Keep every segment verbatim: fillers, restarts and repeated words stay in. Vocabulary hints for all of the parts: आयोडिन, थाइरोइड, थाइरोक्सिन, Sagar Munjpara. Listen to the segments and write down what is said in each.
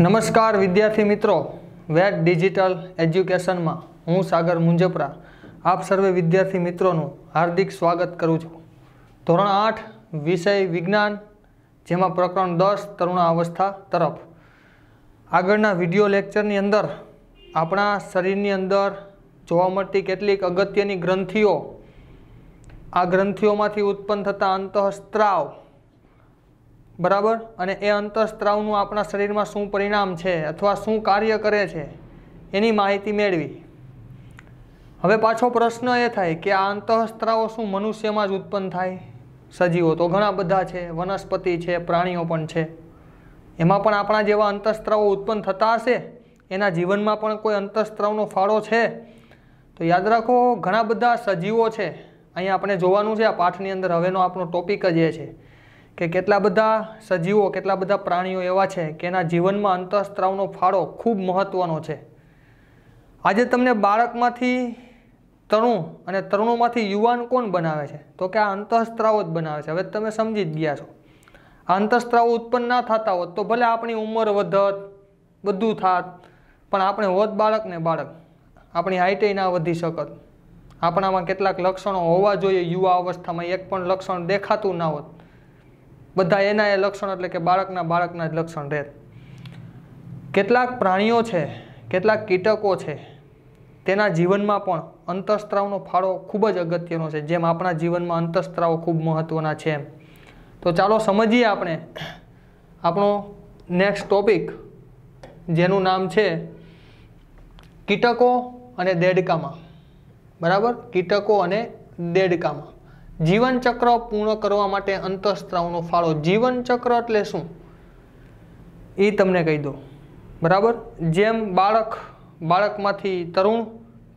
नमस्कार विद्यार्थी मित्रों, वेद डिजिटल एज्युकेशन में हूँ सागर मुंजपरा आप सर्वे विद्यार्थी मित्रों हार्दिक स्वागत करूँ छूँ। धोरण आठ विषय विज्ञान जेमा प्रकरण दस तरुणावस्था तरफ आगळना विडियो लेक्चरनी अंदर अपना शरीरनी अंदर जोवा मळती केटलीक अगत्यनी ग्रंथिओ आ ग्रंथिओमांथी उत्पन्न थता अंतःस्राव बराबर अने ए अंतःस्रावनुं आपणा शरीरमां शुं परिणाम छे अथवा शुं कार्य करे छे एनी माहिती मेळवी। हवे पाछो प्रश्न ए थाय के आ अंतःस्रावो शुं मनुष्यमां ज उत्पन्न थाय? सजीवो तो घणा बधा छे, वनस्पति छे, प्राणीओ पण छे, एमां पण आपणा जेवा अंतःस्रावो उत्पन्न थता हशे। एना जीवनमां पण कोई अंतःस्रावनो फाळो छे तो याद राखो घणा बधा सजीवो छे। अहीं आपणे जोवानुं छे आ पाठनी अंदर हवेनो आपणो टॉपिक ज ए छे के केटला बधा सजीवो केटला बधा प्राणीओ एवा छे के एना जीवनमां अंतःस्रावनो फाळो खूब महत्वनो छे। आजे तमने बाळकमांथी तरुण अने तरुणोमांथी युवान कोण बनावे छे तो के आ अंतःस्राव ज बनावे छे। हवे तमे समजी ज गया छो। आ अंतःस्राव उत्पन्न ना थता होत तो भले आपणी उंमर वधत बधुं थात पण आपणे होत बाळक ने बाळक, आपणी हाइटे ना वधी शकत। आपणामां केटलाक लक्षणो होवा जोईए, युवा अवस्थामां एक पण लक्षण देखातुं ना होत, बधा एना ए लक्षण एटले के बाळकना बाळकना ज लक्षण रहेत। केटलाक प्राणीओ छे, केटलाक कीटको छे तेना जीवनमां पण अंतःस्रावनो फाळो खूब ज अगत्यनो छे, जेम आपणा जीवनमां अंतःस्राव खूब महत्वना छे। तो चालो समजीए आपणे आपणो नेक्स्ट टॉपिक जेनुं नाम छे कीटको अने देडकामां। बराबर, कीटको अने देडकामां जीवनचक्र पूर्ण करवा माटे अंतःस्रावनो फाळो। जीवनचक्र एटले शुं ए तमने कही दो। बराबर, जेम बाळक बाळकमांथी तरुण,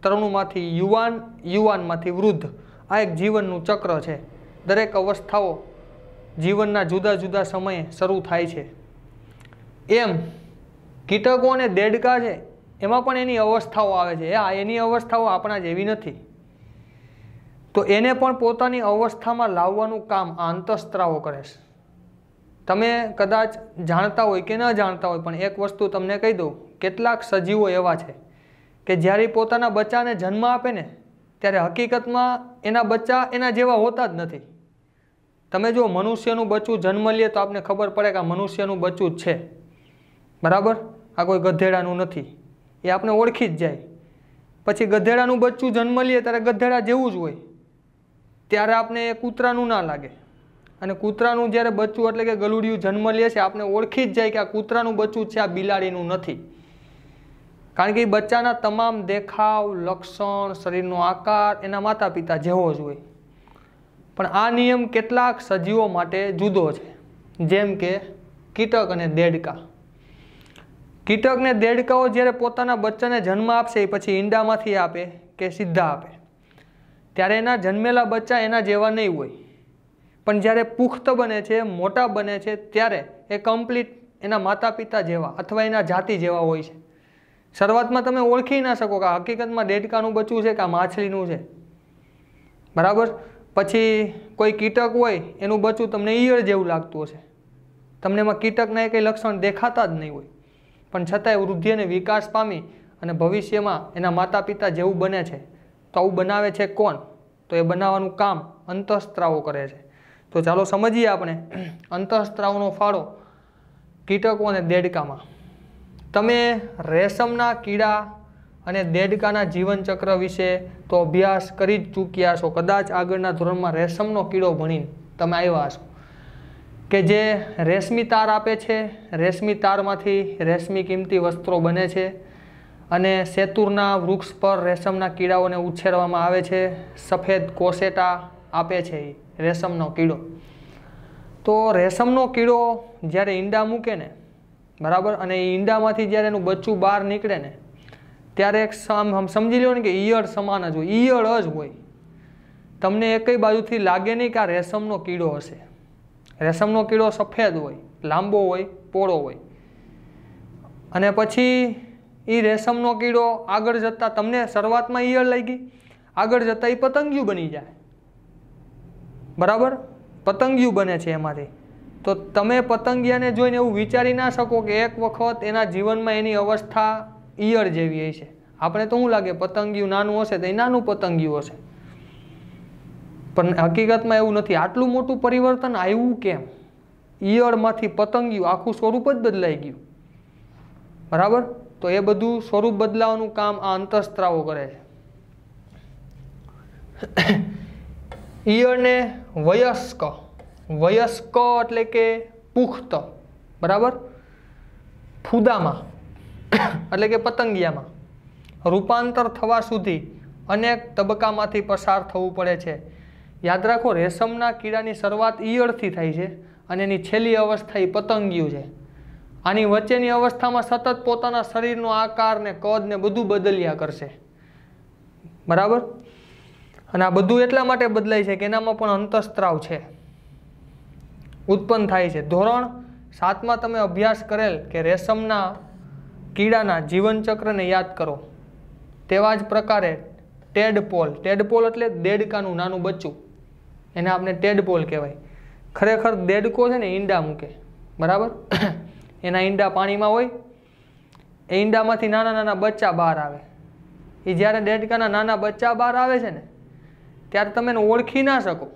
तरुणमांथी युवान, युवानमांथी वृद्ध, आ एक जीवननुं चक्र छे। दरेक अवस्थाओ जीवनना जुदा जुदा समये शरू थाय छे। एम कीटको अने देडका छे एमां पण एनी अवस्थाओ आवे छे। आ एनी अवस्थाओ आपणा जेवी नथी तो एने पण पोतानी अवस्थामां लाववानुं काम आ अंतःस्रावो करे छे। तमे कदाच जाणता होय के न जाणता होय पण एक वस्तु तमने कही दऊं, केटलाक सजीवो एवा छे के ज्यारे पोताना बच्चाने जन्म आपे ने त्यारे हकीकतमां एना बच्चा एना जेवा होता ज नथी। तमे जो मनुष्यनुं बच्चुं जन्म लीए तो आपने खबर पड़े के आ मनुष्यनुं बच्चुं ज छे। बराबर, आ कोई गधेडानुं नथी ए आपने ओळखी ज जाय। पछी गधेडानुं बच्चुं जन्म लीए त्यारे गधेडा जेवुं ज होय, त्यारे आपने कूतरानुं ना लागे। अने कूतरानुं ज्यारे बच्चुं एटले के गलूडियुं जन्म ले छे आपने ओळखी ज जाय के आ कूतरानुं बच्चुं छे, आ बिलाड़ीनुं नथी। कारण के बच्चाना तमाम देखाव, लक्षण, शरीरनो आकार एना माता पिता जेवो ज होय। पण आ नियम केटलाक सजीवो माटे जुदो छे, जेम के कीटक अने देडका। कीटक ने देडकाओ ज्यारे पोताना बच्चाने जन्म आपशे पछी ईंडामांथी आपे के सीधा आपे त्यारे एना जन्मेला बच्चा एना जेवा नहीं होय, पण ज्यारे पुख्त बने छे, मोटा बने छे त्यारे ए कम्प्लीट एना माता पिता जेवा अथवा एना जाति जेवा होय छे। शरूआतमां तमे ओळखी ना शको के हकीकतमां देडकानुं बच्चुं छे के माछलीनुं छे। बराबर, पछी कोई कीटक होय एनुं बच्चुं तमने ईयळ जेवुं लागतुं हशे, तमने एमां कीटकना एकेय लक्षण देखाता ज नहीं होय, पण छतांय वृद्धि अने विकास पामी अने भविष्यमां एना माता पिता जेवुं बने छे। तो आउं बनावे छे कोण तो ये बनावानुं काम अंतःस्रावो करे छे। तो चालो समझीए आपणे अंतःस्रावनो फाळो कीटको अने देडकामां। तमे रेशमना कीड़ा अने देडकाना जीवनचक्र विशे तो अभ्यास करी ज चूक्या छो। कदाच आगळना धोरણમાં रेशमनो कीड़ो भણીને तमे आव्या हशो के जे रेशमी तार आपे छे, रेशमी तारमांथी रेशमी कीमती वस्त्रो बने छे अने सेतूरना वृक्ष पर रेशमना कीड़ाओने उछेरवामां आवे छे। सफेद कोसेटा आपे छे रेशमनो कीड़ो। तो रेशमनो कीड़ो ज्यारे ईंडा मूके ने बराबर अने ईंडामांथी ज्यारे एनुं बच्चुं बहार नीकळे ने त्यारे एक सम समजी लो ने के ईयळ समान ज होय, ईयळ ज होय। तमने एकेय बाजुथी लागे नहीं के आ रेशमनो कीड़ो हशे। रेशमनो कीड़ो सफेद होय, लांबो होय, पोळो होय अने पछी ई रेशमनो कीड़ो आगळ जता तमने शरूआतमां ईयळ लागी, आगळ जता ई पतंगियुं बनी जाय। बराबर, पतंगियुं बने छे एमांथी। तो तमे पतंगियाने जोईने एवुं विचारी ना शको के एक वखत एना जीवनमां एनी अवस्था ईयर जेवी हशे। आपणे तो शुं लागे पतंगियुं नानुं हशे तो ए नानुं पतंगियुं हशे, पण हकीकतमां एवुं नथी। आटलुं मोटुं परिवर्तन आव्युं केम? ईयरमांथी पतंगियुं आखुं स्वरूप ज बदलाई गयुं, बराबर। तो ए बधुं स्वरूप बदलावानुं काम आ अंतःस्रावो करे छे। ईयरने वयस्क वयस्क एटले के पुख्त, बराबर, फुदामां एटले के पतंगियामां रूपांतर थवा सुधी अनेक तबक्कामांथी पसार थवुं पड़े छे। याद राखो, रेशमना कीड़ानी शरूआत ईयरथी थाय छे अने एनी छेल्ली अवस्था ए पतंगियुं छे। आनी वच्चेनी अवस्थामां सतत पोताना शरीरनो आकार ने कद ने बधुं बदल्या करशे, बराबर। अने आ बधुं એટલા માટે બદલાય છે કે એનામાં પણ અંતઃસ્ત્રાવ છે, ઉત્પન્ન થાય છે। ધોરણ સાતમાં તમે અભ્યાસ કરેલ કે રેશમના કીડાના જીવનચક્રને યાદ કરો। તેવા જ પ્રકારે ટેડપોલ, ટેડપોલ એટલે દેડકાનું નાનું બચ્ચું, એને આપણે ટેડપોલ કહેવાય। ખરેખર દેડકો છે ને ઈંડા મૂકે, બરાબર। એના ઈંડા પાણીમાં હોય, એ ઈંડામાંથી નાના નાના બચ્ચા બહાર આવે। એ જ્યારે દેડકાના નાના બચ્ચા બહાર આવે છે ને ત્યારે તમે એને ઓળખી ના શકો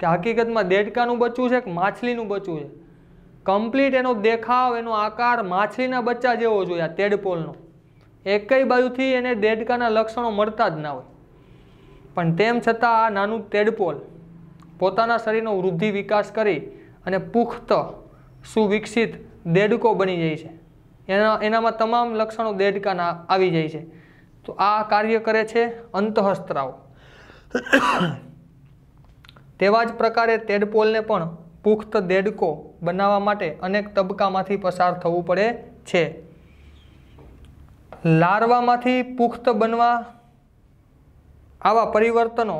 કે હકીકતમાં દેડકાનું બચ્ચું છે કે માછલીનું બચ્ચું છે। કમ્પ્લીટ એનો દેખાવ, એનો આકાર માછલીના બચ્ચા જેવો જોઈએ આ ટેડપોલનો। એકેય બાજુથી એને દેડકાના લક્ષણો મળતા જ ના હોય, પણ તેમ છતાં આ નાનું ટેડપોલ પોતાના શરીરનો વૃદ્ધિ વિકાસ કરી અને પુખ્ત સુવિકસિત દેડકો બની જાય છે। એના એનામાં તમામ લક્ષણો દેડકાના આવી જાય છે। તો આ કાર્ય કરે છે અંતઃસ્ત્રાવ। તેવા જ પ્રકારે ટેડપોલને પણ પુખ્ત દેડકો બનાવવા માટે અનેક તબક્કામાંથી પસાર થવું પડે છે। લાર્વામાંથી પુખ્ત બનવા આવા પરિવર્તનો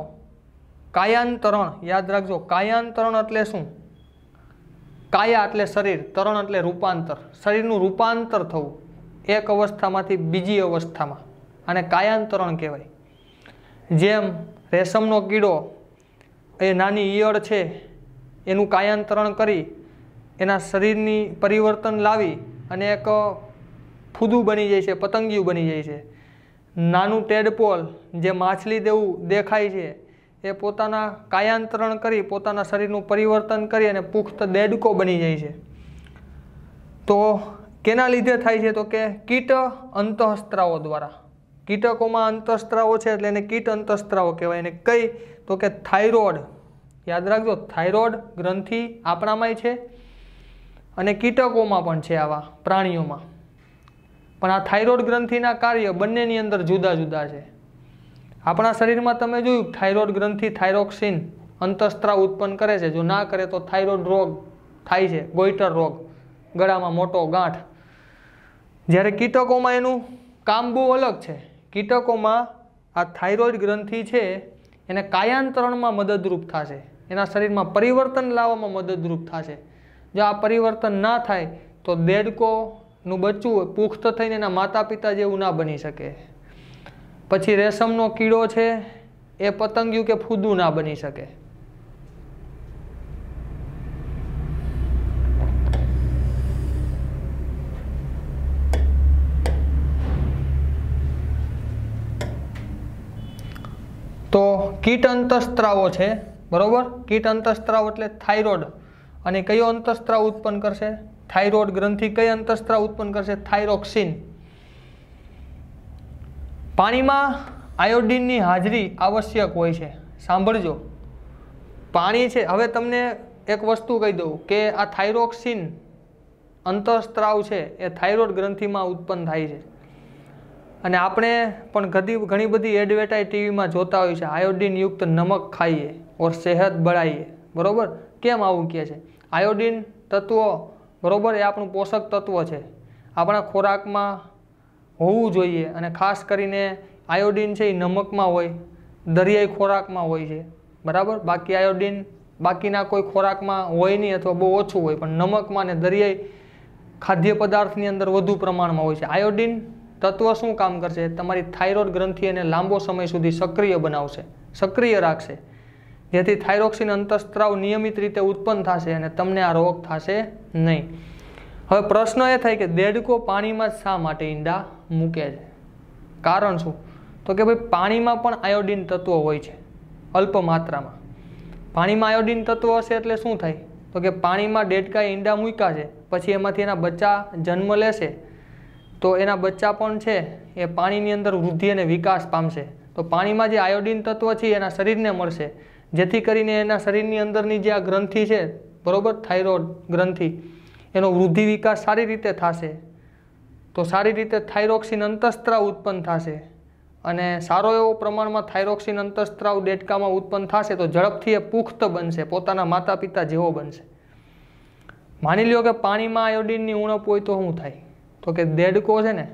કાયાંતરણ, યાદ રાખજો। કાયાંતરણ એટલે શું? काया एटले शरीर, तरण एटले रूपांतर, शरीरनुं रूपांतर थवुं एक अवस्थामांथी बीजी अवस्थामां आने कायांतरण कहेवाय। जेम रेशमनो कीड़ो ए नानी ईयळ छे एनुं कायांतरण करी एना शरीरनी परिवर्तन लावी अने एक फूदू बनी जाय छे, पतंगियुं बनी जाय छे। नानुं टेडपोल जे माछली जेवुं देखाय छे એ પોતાના કાયાંતરણ કરી પોતાના શરીરનું પરિવર્તન કરી અને પુખ્ત દેડકો બની જાય છે। તો કેના લીધે થાય છે? તો કે કીટ અંતઃસ્ત્રાવો દ્વારા। કીટકોમાં અંતઃસ્ત્રાવો છે એટલે એને કીટ અંતઃસ્ત્રાવો કહેવાય। એને કઈ? તો કે થાઇરોઇડ, યાદ રાખજો। થાઇરોઇડ ગ્રંથિ આપણામાંય છે અને કીટકોમાં પણ છે, આવા પ્રાણીઓમાં પણ। આ થાઇરોઇડ ગ્રંથિના કાર્ય બંનેની અંદર જુદા જુદા છે। આપણા શરીરમાં તમે જોયું થાઇરોઇડ ગ્રંથિ થાઇરોક્સિન અંતઃસ્ત્રાવ ઉત્પન્ન કરે છે। જો ના કરે તો થાઇરોઇડ રોગ થાય છે, ગોઈટર રોગ, ગળામાં મોટો ગાંઠ। જ્યારે કીટકોમાં એનું કામ બહુ અલગ છે। કીટકોમાં આ થાઇરોઇડ ગ્રંથિ છે એને કાયાંતરણમાં મદદરૂપ થશે, એના શરીરમાં પરિવર્તન લાવવામાં મદદરૂપ થશે। જો આ પરિવર્તન ના થાય તો દેડકોનું બચ્ચું પુખ્ત થઈને એના માતા પિતા જેવું ના બની શકે। પછી રેશમનો કીડો છે એ પતંગિયું કે ફૂદું ના બની શકે। તો કીટ અંતઃસ્ત્રાવો છે, બરોબર। કીટ અંતઃસ્ત્રાવ એટલે થાઇરોઇડ, અને કયો અંતઃસ્ત્રાવ ઉત્પન્ન કરશે? થાઇરોઇડ ગ્રંથિ કઈ અંતઃસ્ત્રાવ ઉત્પન્ન કરશે? થાઇરોક્સિન। પાણીમાં આયોડિનની હાજરી આવશ્યક હોય છે, સાંભળજો। પાણી છે, હવે તમને એક વસ્તુ કહી દઉં કે આ થાઇરોક્સિન અંતઃસ્ત્રાવ છે એ થાઇરોઇડ ગ્રંથિમાં ઉત્પન્ન થાય છે। અને આપણે પણ ઘણી ઘણી બધી એડવર્ટાઇઝ ટીવીમાં જોતા હોય છે, આયોડિનયુક્ત નમક ખાઈએ ઓર સેહત બળાઈએ, બરાબર। કેમ આવું કહે છે? આયોડિન તત્વો, બરાબર, એ આપણું પોષક તત્વ છે, આપણા ખોરાકમાં હોવું જોઈએ। અને ખાસ કરીને આયોડિન છે એ નમકમાં હોય, દરિયાઈ ખોરાકમાં હોય છે, બરાબર। બાકી આયોડિન બાકીના કોઈ ખોરાકમાં હોય નહીં અથવા બહુ ઓછું હોય, પણ નમકમાં અને દરિયાઈ ખાદ્ય પદાર્થની અંદર વધુ પ્રમાણમાં હોય છે। આયોડિન તત્વ શું કામ કરશે? તમારી થાઇરોઇડ ગ્રંથિને લાંબો સમય સુધી સક્રિય બનાવશે, સક્રિય રાખશે। જેથી થાઇરોક્સિન અંતઃસ્ત્રાવ નિયમિત રીતે ઉત્પન્ન થશે અને તમને આ રોગ થશે નહીં. હવે પ્રશ્ન એ થાય કે દેડકો પાણીમાં શા માટે ઈંડા મૂકે છે? કારણ શું? તો કે ભાઈ પાણીમાં પણ આયોડિન તત્વો હોય છે અલ્પ માત્રામાં. પાણીમાં આયોડિન તત્વો હશે એટલે શું થાય? તો કે પાણીમાં દેડકાએ ઈંડા મૂક્યા છે પછી એમાંથી એના બચ્ચા જન્મ લેશે તો એના બચ્ચા પણ છે એ પાણીની અંદર વૃદ્ધિ અને વિકાસ પામશે. તો પાણીમાં જે આયોડિન તત્વ છે એના શરીરને મળશે જેથી કરીને એના શરીરની અંદરની જે આ ગ્રંથિ છે બરાબર થાઇરોઇડ ગ્રંથિ એનો વૃદ્ધિ વિકાસ સારી રીતે થશે. તો સારી રીતે થાઇરોક્સિન અંતઃસ્ત્રાવ ઉત્પન્ન થશે અને સારો એવો પ્રમાણમાં થાઇરોક્સિન અંતઃસ્ત્રાવ દેડકામાં ઉત્પન્ન થશે તો ઝડપથી એ પુખ્ત બનશે, પોતાના માતા પિતા જેવો બનશે. માની લ્યો કે પાણીમાં આયોડિનની ઉણપ હોય તો શું થાય? તો કે દેડકો છે ને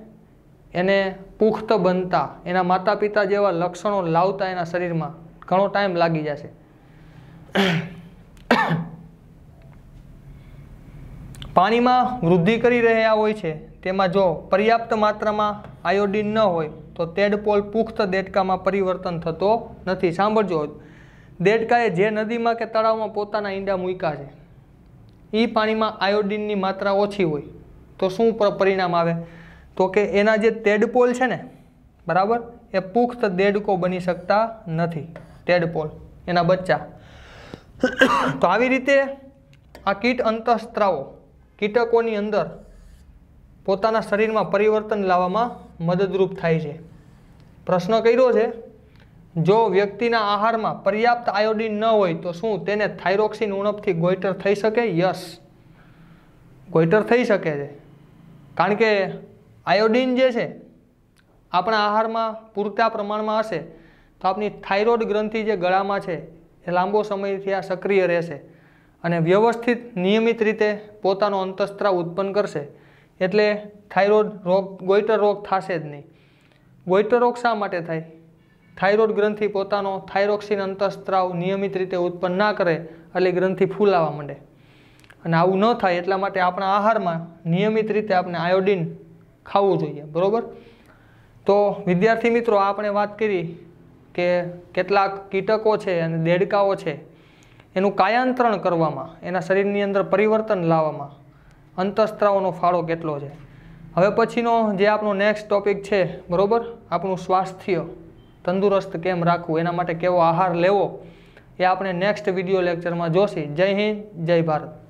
એને પુખ્ત બનતા એના માતા પિતા જેવા લક્ષણો લાવતા એના શરીરમાં ઘણો ટાઈમ લાગી જશે. પાણીમાં વૃદ્ધિ કરી રહ્યા હોય છે તેમાં જો પર્યાપ્ત માત્રામાં આયોડિન ન હોય તો તેડપોલ પુખ્ત દેડકામાં પરિવર્તન થતો નથી. સાંભળજો, દેડકાએ જે નદીમાં કે તળાવમાં પોતાના ઈંડા મૂક્યા છે એ પાણીમાં આયોડિનની માત્રા ઓછી હોય તો શું પરિણામ આવે? તો કે એના જે તેડપોલ છે ને બરાબર એ પુખ્ત દેડકો બની શકતા નથી. તેડપોલ એના બચ્ચા. તો આવી રીતે આ કીટ અંતઃસ્ત્રાવો કીટકોની અંદર પોતાના શરીરમાં પરિવર્તન લાવવામાં મદદરૂપ થાય છે. પ્રશ્ન કર્યો છે જો વ્યક્તિના આહારમાં પર્યાપ્ત આયોડિન ન હોય તો શું તેને થાઇરોક્સિન ઉણપથી ગોઈટર થઈ શકે? યસ, ગોઈટર થઈ શકે છે. કારણ કે આયોડિન જે છે આપણા આહારમાં પૂરતા પ્રમાણમાં હશે તો આપની થાઇરોઇડ ગ્રંથિ જે ગળામાં છે એ લાંબો સમયથી આ સક્રિય રહેશે અને વ્યવસ્થિત નિયમિત રીતે પોતાનો અંતઃસ્ત્રાવ ઉત્પન્ન કરશે એટલે થાઇરોઇડ રોગ ગોઈટર રોગ થશે જ નહીં. ગોઈટર રોગ શા માટે થાય? થાઇરોઇડ ગ્રંથિ પોતાનો થાઇરોક્સિન અંતઃસ્ત્રાવ નિયમિત રીતે ઉત્પન્ન ના કરે એટલે ગ્રંથિ ફૂલાવા માંડે અને આવું ન થાય એટલા માટે આપણા આહારમાં નિયમિત રીતે આપણે આયોડિન ખાવું જોઈએ. બરાબર. તો વિદ્યાર્થી મિત્રો આપણે વાત કરી કે કેટલાક કીટકો છે અને દેડકાઓ છે એનું કાયાંતરણ કરવામાં એના શરીરની અંદર પરિવર્તન લાવવામાં અંતઃસ્ત્રાવનો ફાળો કેટલો છે. હવે પછીનો જે આપણો નેક્સ્ટ ટોપિક છે બરાબર આપણું સ્વાસ્થ્ય તંદુરસ્ત કેમ રાખવું એના માટે કેવો આહાર લેવો એ આપણે નેક્સ્ટ વિડીયો લેક્ચરમાં જોઈશું. જય હિન્દ, જય ભારત.